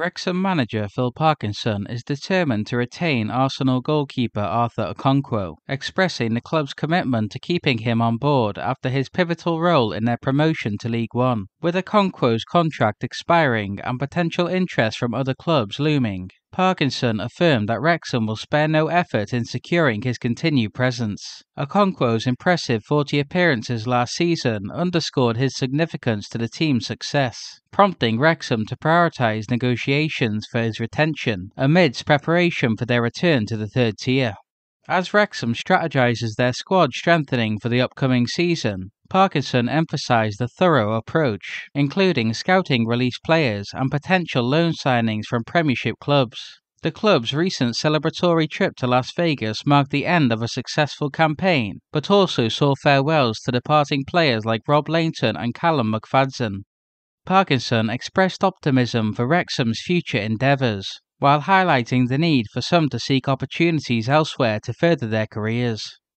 Wrexham manager Phil Parkinson is determined to retain Arsenal goalkeeper Arthur Okonkwo, expressing the club's commitment to keeping him on board after his pivotal role in their promotion to League One, with Okonkwo's contract expiring and potential interest from other clubs looming. Parkinson affirmed that Wrexham will spare no effort in securing his continued presence. Okonkwo's impressive 40 appearances last season underscored his significance to the team's success, prompting Wrexham to prioritise negotiations for his retention amidst preparation for their return to the third tier. As Wrexham strategises their squad strengthening for the upcoming season, Parkinson emphasised a thorough approach, including scouting released players and potential loan signings from Premiership clubs. The club's recent celebratory trip to Las Vegas marked the end of a successful campaign, but also saw farewells to departing players like Rob Layton and Callum McFadden. Parkinson expressed optimism for Wrexham's future endeavours, while highlighting the need for some to seek opportunities elsewhere to further their careers.